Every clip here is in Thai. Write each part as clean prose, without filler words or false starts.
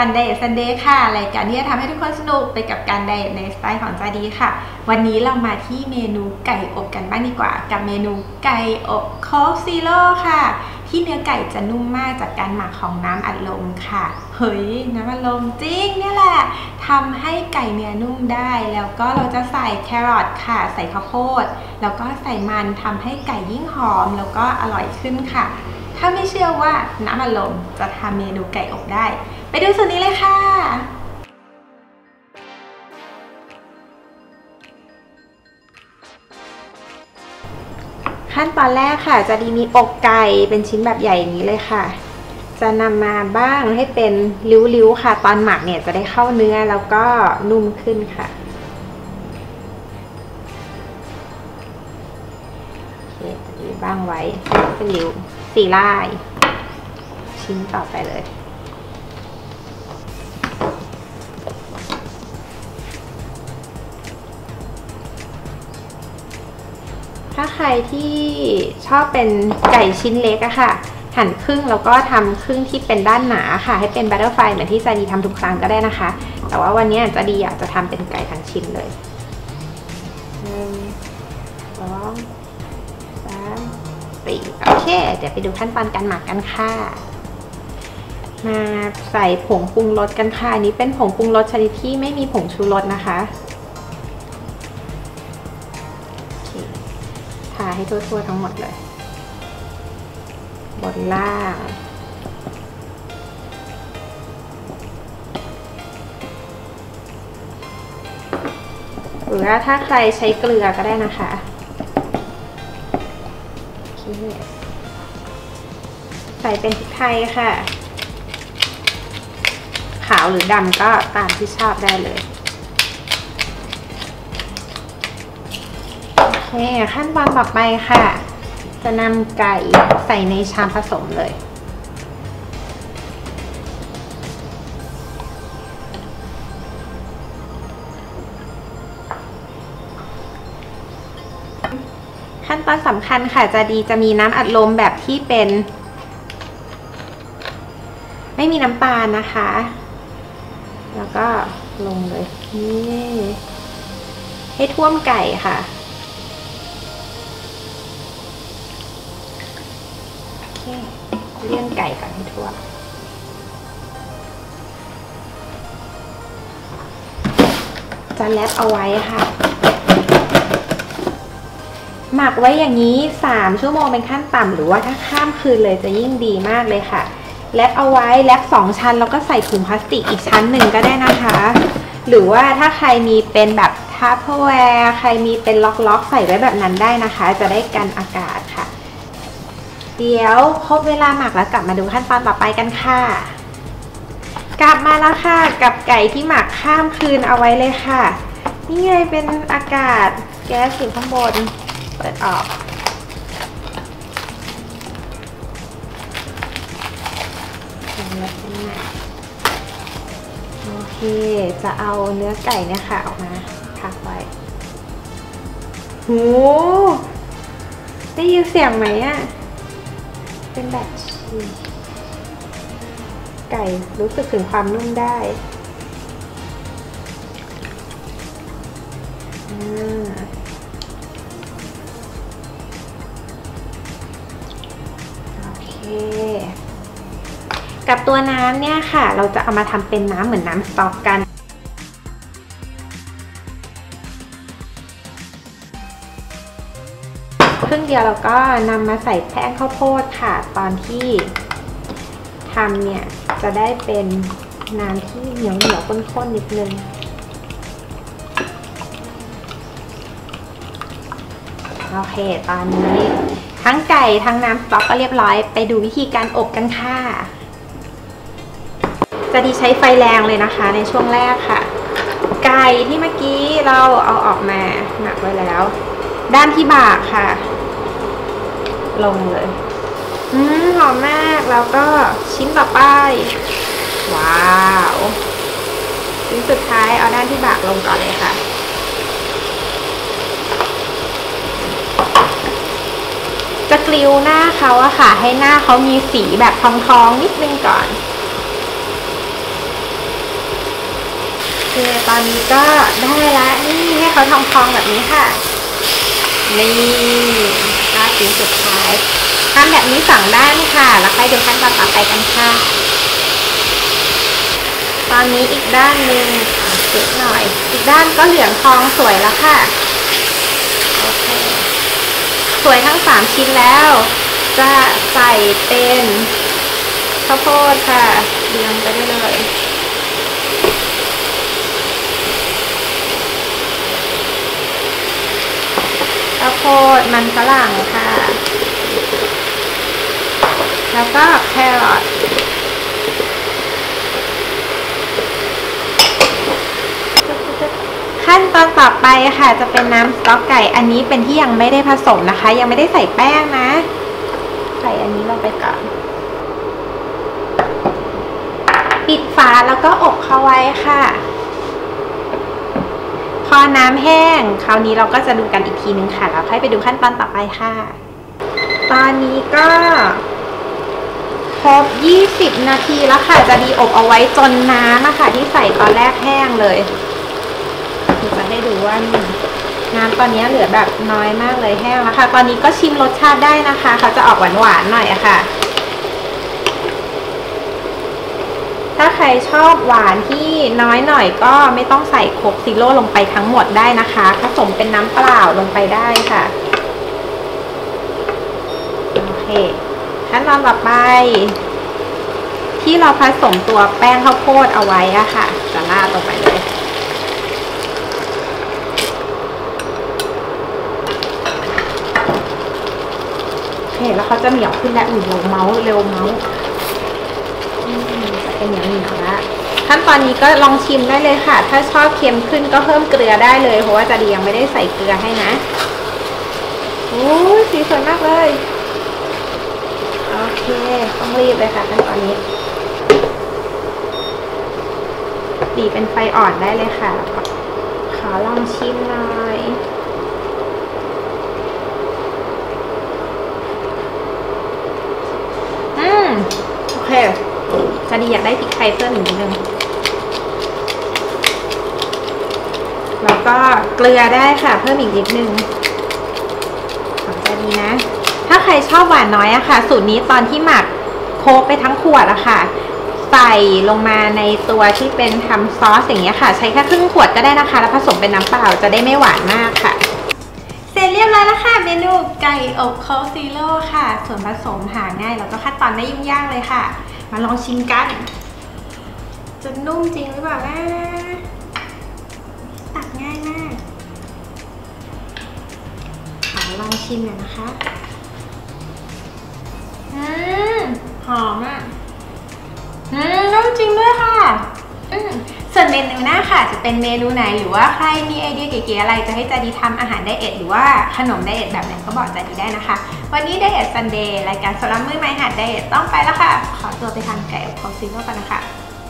การไดเอทซันเดย์ค่ะรายการที่จะทำให้ทุกคนสนุกไปกับการไดเอทในสไตล์ของจาดีค่ะวันนี้เรามาที่เมนูไก่อบกันบ้างดีกว่ากับเมนูไก่อบโค้กซีโร่ค่ะที่เนื้อไก่จะนุ่มมากจากการหมักของน้ำอัดลมค่ะเฮ้ยน้ำอัดลมจริงนี่แหละทำให้ไก่เนื้อนุ่มได้แล้วก็เราจะใส่แครอทค่ะใส่ข้าวโพดแล้วก็ใส่มันทำให้ไก่ยิ่งหอมแล้วก็อร่อยขึ้นค่ะถ้าไม่เชื่อว่าน้ำอัดลมจะทำเมนูไก่อบได้ไปดูสูตรนี้เลยค่ะขั้นตอนแรกค่ะจะดีมีอกไก่เป็นชิ้นแบบใหญ่อย่างนี้เลยค่ะจะนำมาบ้างให้เป็นริ้วๆค่ะตอนหมักเนี่ยจะได้เข้าเนื้อแล้วก็นุ่มขึ้นค่ะโอเคดีบ้างไว้เป็นริ้วสี่ลายชิ้นต่อไปเลยถ้าใครที่ชอบเป็นไก่ชิ้นเล็กอะค่ะหั่นครึ่งแล้วก็ทำครึ่งที่เป็นด้านหนาค่ะให้เป็นบัตเตอร์ฟลายเหมือนที่จาดีทำทุกครั้งก็ได้นะคะแต่ว่าวันนี้จาดีอยากจะทำเป็นไก่ทั้งชิ้นเลย1 2 3 4โอเคเดี๋ยวไปดูขั้นตอนการหมักกันค่ะมาใส่ผงปรุงรสกันค่ะอันนี้เป็นผงปรุงรสชนิดที่ไม่มีผงชูรสนะคะทาให้ทั่วๆทั้งหมดเลยบนล่างหรือว่าถ้าใครใช้เกลือก็ได้นะคะใส่เป็นพริกไทยค่ะขาวหรือดำก็ตามที่ชอบได้เลยโอเคขั้นตอนต่อไปค่ะจะนำไก่ใส่ในชามผสมเลยขั้นตอนสำคัญค่ะจะดีจะมีน้ำอัดลมแบบที่เป็นไม่มีน้ำตาลนะคะแล้วก็ลงเลยนี่ให้ท่วมไก่ค่ะเลี่ยนไก่ก่อนให้ทั่วจะแรปเอาไว้ค่ะหมักไว้อย่างนี้3ชั่วโมงเป็นขั้นต่ำหรือว่าถ้าข้ามคืนเลยจะยิ่งดีมากเลยค่ะแรปเอาไว้แรป2ชั้นแล้วก็ใส่ถุงพลาสติกอีกชั้นหนึ่งก็ได้นะคะหรือว่าถ้าใครมีเป็นแบบทัพเปอร์แวร์ใครมีเป็นล็อกๆใส่ไว้แบบนั้นได้นะคะจะได้กันอากาศค่ะเดี๋ยวครบเวลาหมักแล้วกลับมาดูขั้นตอนต่อไปกันค่ะกลับมาแล้วค่ะกับไก่ที่หมักข้ามคืนเอาไว้เลยค่ะนี่ไงเป็นอากาศแก๊สอยู่ข้างบนเปิดออกโอเคจะเอาเนื้อไก่เนี่ยค่ะออกมาพักไว้โหได้ยินเสียงไหมอ่ะเป็นแบบไก่รู้สึกถึงความนุ่มได้โอเคกับตัวน้ำเนี่ยค่ะเราจะเอามาทำเป็นน้ำเหมือนน้ำสต๊อกกันครึ่งเดียวเราก็นำมาใส่แป้งข้าวโพดค่ะตอนที่ทำเนี่ยจะได้เป็นน้ำที่เหนียวข้นๆนิดนึงโอเคตอนนี้ทั้งไก่ทั้งน้ำสต๊อกก็เรียบร้อยไปดูวิธีการอบกันค่ะจะดีใช้ไฟแรงเลยนะคะในช่วงแรกค่ะไก่ที่เมื่อกี้เราเอาออกมาหมักไว้แล้วด้านที่บ่าค่ะลงเลยหอมมากแล้วก็ชิ้นต่อไปว้าวชิ้นสุดท้ายเอาด้านที่บ่าลงก่อนเลยค่ะจะกลิ้วหน้าเขาอะค่ะให้หน้าเขามีสีแบบทองๆนิดนึงก่อน ตอนนี้ก็ได้แล้วนี่ให้เขาทำพองแบบนี้ค่ะนี่ก็ชิ้นสุดท้ายทำแบบนี้สั่งได้ค่ะแล้วไปดูขั้นตอนต่อไปกันค่ะตอนนี้อีกด้านหนึ่งเล็กหน่อยอีกด้านก็เหลืองทองสวยแล้วค่ะสวยทั้ง3ชิ้นแล้วจะใส่เป็นข้าวโพดค่ะเรียงไปได้เลยข้าวโพดมันฝรั่งค่ะแล้วก็แครอทขั้นตอนต่อไปค่ะจะเป็นน้ำสต๊อกไก่อันนี้เป็นที่ยังไม่ได้ผสมนะคะยังไม่ได้ใส่แป้งนะใส่อันนี้ลงไปก่อนปิดฝาแล้วก็อบเขาไว้ค่ะพอน้ำแห้งคราวนี้เราก็จะดูกันอีกทีนึงค่ะแล้วค่อยไปดูขั้นตอนต่อไปค่ะตอนนี้ก็ครบ20 นาทีแล้วค่ะจะดีอบเอาไว้จนน้ำนะคะที่ใส่ตอนแรกแห้งเลยจะให้ดูว่าน้ำตอนนี้เหลือแบบน้อยมากเลยแห้งแล้วค่ะตอนนี้ก็ชิมรสชาติได้นะคะเขาจะออกหวานๆหน่อยอะค่ะถ้าใครชอบหวานที่น้อยหน่อยก็ไม่ต้องใส่โค้กซีโร่ลงไปทั้งหมดได้นะคะผสมเป็นน้ำเปล่าลงไปได้ค่ะโอเคขั้นตอนต่อไปที่เราผสมตัวแป้งข้าวโพดเอาไว้อะค่ะจะราดลงไปเลยเห็นแล้วเขาจะเหนียวขึ้นและอุ่นเร็วเมาเร็วเมาจะเป็นอย่างนี้นะขั้นตอนนี้ก็ลองชิมได้เลยค่ะถ้าชอบเค็มขึ้นก็เพิ่มเกลือได้เลยเพราะว่าจะดียังไม่ได้ใส่เกลือให้นะโอ้สีสวยมากเลยโอเคต้องรีบเลยค่ะขั้นตอนนี้ตีเป็นไฟอ่อนได้เลยค่ะขอลองชิมหน่อยโอเคจะดีอยากได้พริกไทยเพิ่มอีกนิดนึงแล้วก็เกลือได้ค่ะเพิ่มอีกนิดนึงจะดีนะถ้าใครชอบหวานน้อยอะค่ะสูตรนี้ตอนที่หมักโค้กไปทั้งขวดอะค่ะใส่ลงมาในตัวที่เป็นทำซอสอย่างเงี้ยค่ะใช้แค่ครึ่งขวดก็ได้นะคะแล้วผสมเป็นน้ำเปล่าจะได้ไม่หวานมากค่ะเสร็จเรียบร้อยแล้วค่ะเมนูไก่อบโค้กซีโร่ค่ะส่วนผสมหาง่ายแล้วก็ขั้นตอนไม่ยุ่งยากเลยค่ะมาลองชิมกันจะนุ่มจริงหรือเปล่านะตักง่ายมากขอลองชิมหน่อยนะคะหอมอ่ะนุ่มจริงด้วยค่ะส่วนเมนูหน้าค่ะจะเป็นเมนูไหนหรือว่าใครมีไอเดียเก๋ๆอะไรจะให้ใจดีทำอาหารไดเอทหรือว่าขนมไดเอทแบบไหนก็บอกใจดีได้นะคะวันนี้ไดเอทซันเดย์รายการสำหรับมือใหม่หัดไดเอทต้องไปแล้วค่ะขอตัวไปทานไก่อบโค้กซีโร่กันนะคะ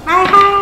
บายค่ะ